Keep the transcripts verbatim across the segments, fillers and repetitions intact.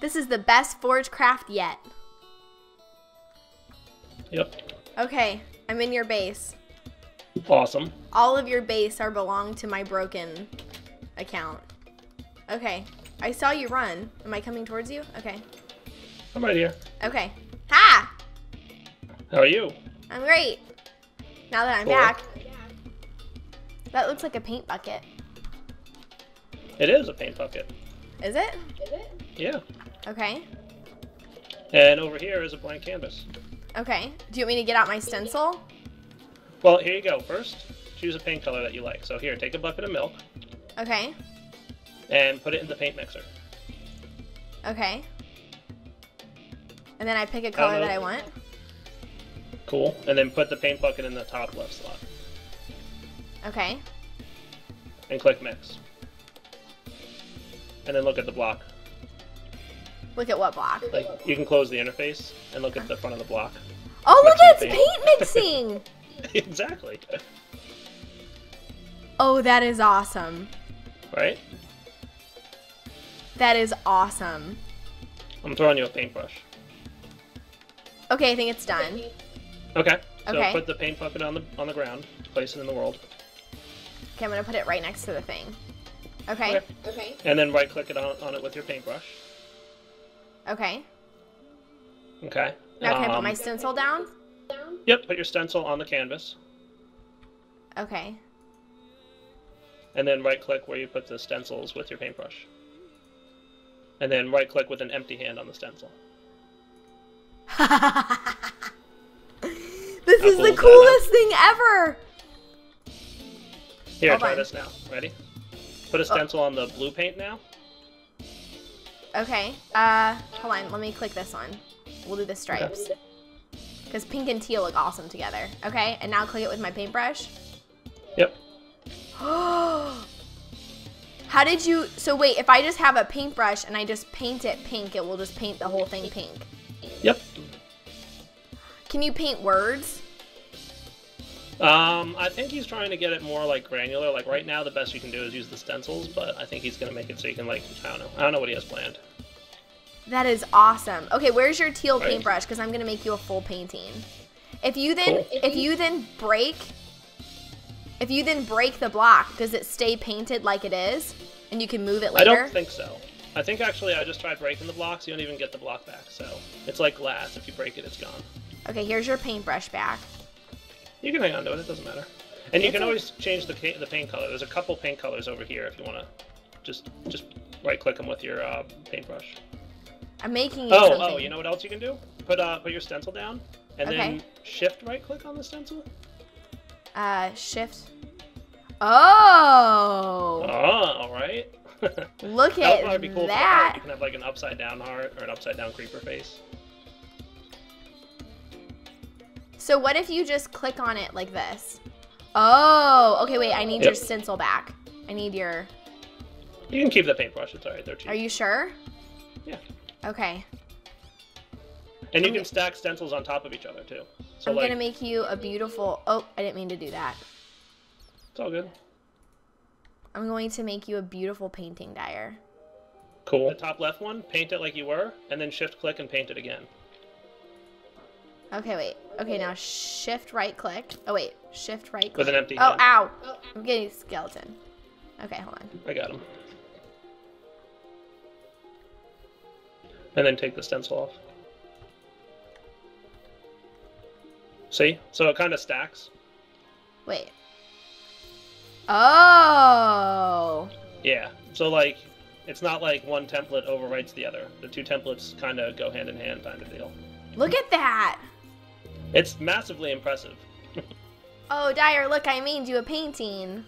This is the best forge craft yet. Yep. Okay, I'm in your base. Awesome. All of your base are belong to my broken account. Okay, I saw you run. Am I coming towards you? Okay. I'm right here. Okay. Ha! How are you? I'm great. Now that I'm cool. back. That looks like a paint bucket. It is a paint bucket. Is it? Is it? Yeah. Okay. And over here is a blank canvas. Okay. Do you want me to get out my stencil? Well, here you go. First, choose a paint color that you like. So here, take a bucket of milk. Okay. And put it in the paint mixer. Okay. And then I pick a color I that I want. Cool. And then put the paint bucket in the top left slot. Okay. And click mix. And then look at the block. Look at what block? Like, you can close the interface and look at the front of the block. Oh, look, it's paint, paint mixing! Exactly. Oh, that is awesome. Right? That is awesome. I'm throwing you a paintbrush. Okay, I think it's done. Okay. So okay. put the paint bucket on the on the ground. Place it in the world. Okay, I'm gonna put it right next to the thing. Okay. Okay. okay. And then right click it on, on it with your paintbrush. Okay. Okay. Now can um, I put my stencil down? Yep, put your stencil on the canvas. Okay. And then right click where you put the stencils with your paintbrush. And then right click with an empty hand on the stencil. This is the coolest thing ever! Here, try this now. Ready? Put a stencil on the blue paint now. Okay. Uh, hold on. Let me click this one. We'll do the stripes. Because pink and teal look awesome together. Okay, and now click it with my paintbrush. Yep. How did you... So wait, if I just have a paintbrush and I just paint it pink, it will just paint the whole thing pink. Yep. Can you paint words? Um, I think he's trying to get it more like granular. Like right now, the best you can do is use the stencils, but I think he's gonna make it so you can like I don't know. I don't know what he has planned. That is awesome. Okay, where's your teal right. paintbrush? Because I'm gonna make you a full painting. If you then cool. if you then break, if you then break the block, does it stay painted like it is, and you can move it later? I don't think so. I think actually I just tried breaking the blocks. You don't even get the block back. So it's like glass. If you break it, it's gone. Okay, here's your paintbrush back. You can hang on to it. It doesn't matter. And you can always change the the paint color. There's a couple paint colors over here if you want to just just right-click them with your uh, paintbrush. I'm making you oh, something. Oh, you know what else you can do? Put uh, put your stencil down, and okay. then shift right-click on the stencil. Uh, shift. Oh! Oh, all right. Look at that. Would probably be cool that. For you can have, like, an upside-down heart or an upside-down creeper face. So what if you just click on it like this? Oh, okay, wait, I need yep. your stencil back. I need your... You can keep the paintbrush, it's all right, they're cheap. Are you sure? Yeah. Okay. And you I'm can gonna... stack stencils on top of each other, too. So, I'm like... gonna make you a beautiful... Oh, I didn't mean to do that. It's all good. I'm going to make you a beautiful painting, Dire. Cool. The top left one, paint it like you were, and then shift-click and paint it again. Okay, wait. Okay, now shift right click. Oh, wait. Shift right click. With an empty hand. Oh, ow. Oh, I'm getting a skeleton. Okay, hold on. I got him. And then take the stencil off. See? So it kind of stacks. Wait. Oh. Yeah. So, like, it's not like one template overwrites the other. The two templates kind of go hand in hand, kind of deal. Look at that. It's massively impressive. Oh, Dire, look, I made you a painting.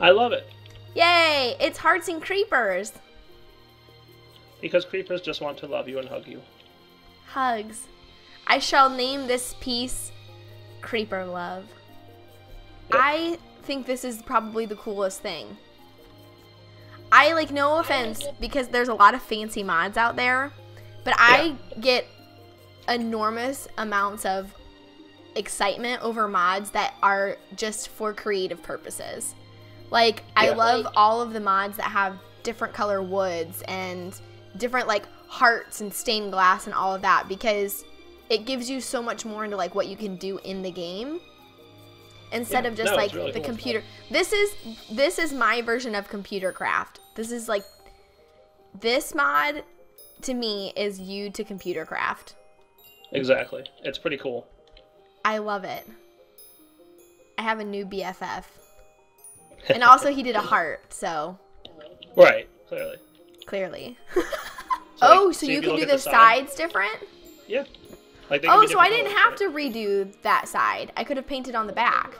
I love it. Yay, it's hearts and creepers. Because creepers just want to love you and hug you. Hugs. I shall name this piece Creeper Love. Yep. I think this is probably the coolest thing. I, like, no offense, because there's a lot of fancy mods out there, but I yeah. get enormous amounts of excitement over mods that are just for creative purposes. Like, yeah, I love like, all of the mods that have different color woods and different like hearts and stained glass and all of that, because it gives you so much more into like what you can do in the game instead yeah, of just no, like really the cool computer stuff. This is this is my version of Computer Craft. This is like this mod to me is you to Computer Craft. Exactly. It's pretty cool. I love it. I have a new B F F. And also he did a heart, so. Right, clearly. Clearly. so oh, like, so you can do the sides side. different? Yeah. Like they oh, so I didn't have to redo that side. I could have painted on the back.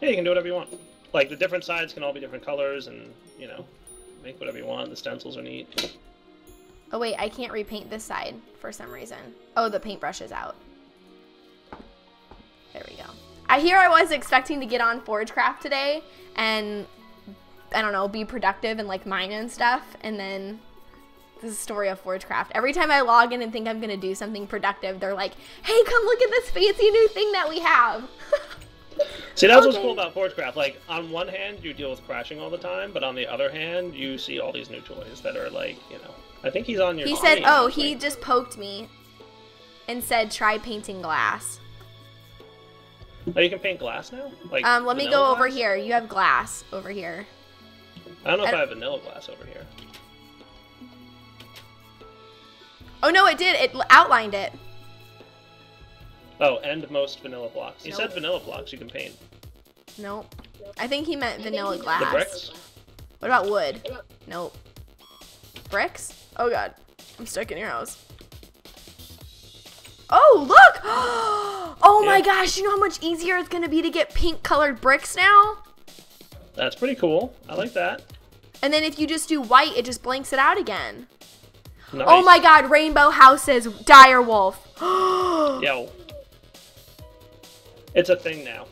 Yeah, you can do whatever you want. Like, the different sides can all be different colors and, you know, make whatever you want. The stencils are neat. Oh, wait, I can't repaint this side for some reason. Oh, the paintbrush is out. There we go. I hear I was expecting to get on ForgeCraft today and, I don't know, be productive and, like, mine and stuff. And then this is the story of ForgeCraft. Every time I log in and think I'm going to do something productive, they're like, hey, come look at this fancy new thing that we have. See, that's okay. What's cool about ForgeCraft. Like, on one hand, you deal with crashing all the time, but on the other hand, you see all these new toys that are, like, you know. I think he's on your He said, oh, he like, just poked me and said, try painting glass. Oh, you can paint glass now? Like um, let me go glass? over here. You have glass over here. I don't know I if don't... I have vanilla glass over here. Oh, no, it did. It outlined it. Oh, and most vanilla blocks. He nope. said vanilla blocks you can paint. Nope. I think he meant vanilla glass. The bricks? What about wood? Nope. Bricks? Oh, God. I'm stuck in your house. Oh, look! Oh my yeah. gosh, you know how much easier it's gonna be to get pink colored bricks now? That's pretty cool. I like that. And then if you just do white, it just blanks it out again. Nice. Oh my God, rainbow houses, Direwolf. Yo. It's a thing now.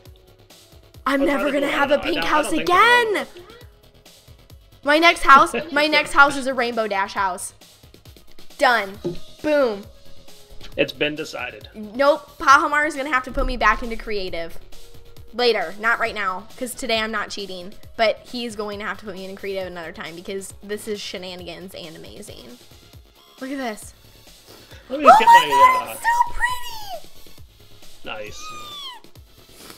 I'm, I'm never gonna have a pink house again! My next house, my next house is a Rainbow Dash house. Done. Boom. It's been decided. Nope. Pahamar is going to have to put me back into creative. Later. Not right now. Because today I'm not cheating. But he's going to have to put me in creative another time. Because this is shenanigans and amazing. Look at this. Let me oh get my God, uh, it's so pretty! Nice.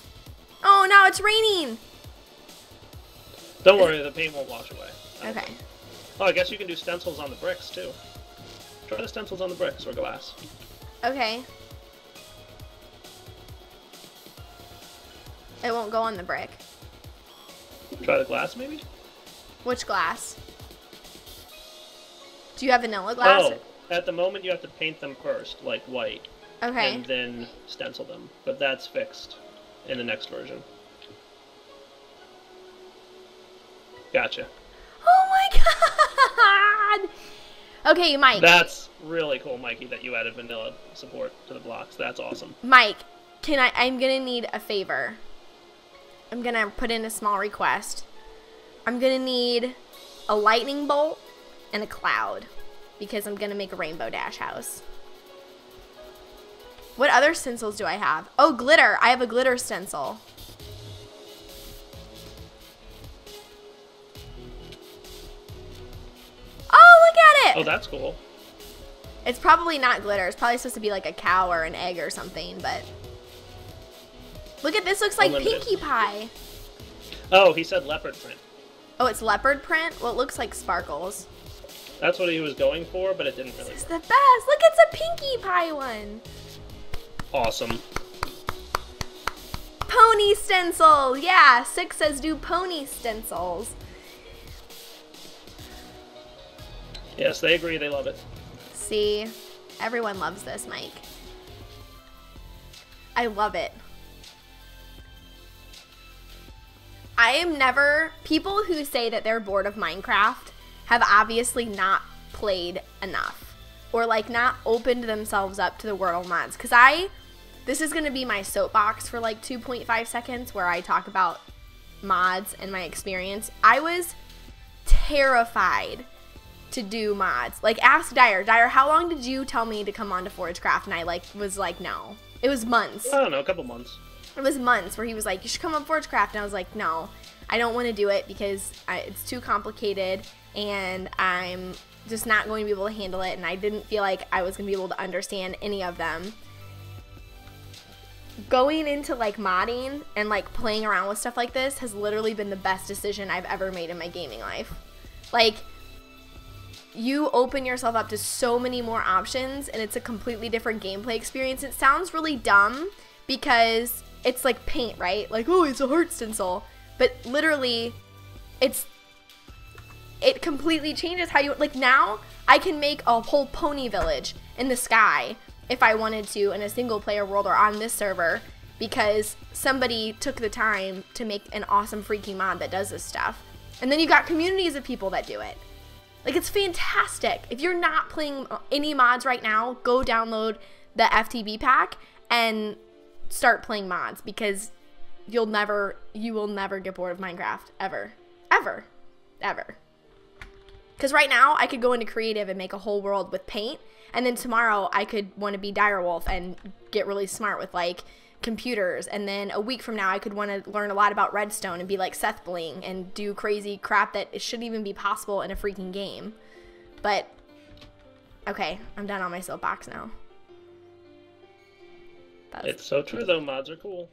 Oh, no, it's raining. Don't worry. The paint won't wash away. Okay. Think. Oh, I guess you can do stencils on the bricks, too. Try the stencils on the bricks or glass. Okay. It won't go on the brick. Try the glass, maybe? Which glass? Do you have vanilla glass? Oh, at the moment you have to paint them first, like white. Okay. And then stencil them. But that's fixed in the next version. Gotcha. Oh my God! Okay, Mike. That's really cool, Mikey, that you added vanilla support to the blocks. That's awesome. Mike, can I? I'm gonna need a favor. I'm gonna put in a small request. I'm gonna need a lightning bolt and a cloud because I'm gonna make a Rainbow Dash house. What other stencils do I have? Oh, glitter. I have a glitter stencil. Oh, that's cool. It's probably not glitter. It's probably supposed to be like a cow or an egg or something, but look at this. Looks like Unlimited. Pinkie Pie. Oh, he said leopard print. Oh, it's leopard print? Well, it looks like sparkles. That's what he was going for, but it didn't really This is work. the best. Look, it's a Pinkie Pie one. Awesome. Pony stencil. Yeah, Six says do pony stencils. Yes, they agree. They love it. See? Everyone loves this, Mike. I love it. I am never... People who say that they're bored of Minecraft have obviously not played enough. Or, like, not opened themselves up to the world mods. Because I... This is going to be my soapbox for, like, two point five seconds where I talk about mods and my experience. I was terrified to do mods. Like, ask Dire. Dire, how long did you tell me to come on to ForgeCraft? And I, like, was like, no. It was months. I don't know, a couple months. It was months where he was like, you should come on ForgeCraft. And I was like, no, I don't want to do it because I, it's too complicated and I'm just not going to be able to handle it, and I didn't feel like I was going to be able to understand any of them. Going into like modding and like playing around with stuff like this has literally been the best decision I've ever made in my gaming life. Like, you open yourself up to so many more options, and it's a completely different gameplay experience. It sounds really dumb because it's like paint, right? Like, oh, it's a heart stencil. But literally, it's it completely changes how you, like, now I can make a whole pony village in the sky if I wanted to in a single player world or on this server, because somebody took the time to make an awesome freaking mod that does this stuff. And then you got communities of people that do it. Like, it's fantastic. If you're not playing any mods right now, go download the F T B pack and start playing mods, because you'll never, you will never get bored of Minecraft, ever, ever, ever. Because right now, I could go into creative and make a whole world with paint, and then tomorrow I could want to be Direwolf and get really smart with, like, computers, and then a week from now I could want to learn a lot about redstone and be like Seth Bling and do crazy crap that it shouldn't even be possible in a freaking game. But, okay, I'm done on my soapbox now. That's... It's so true, though. Mods are cool.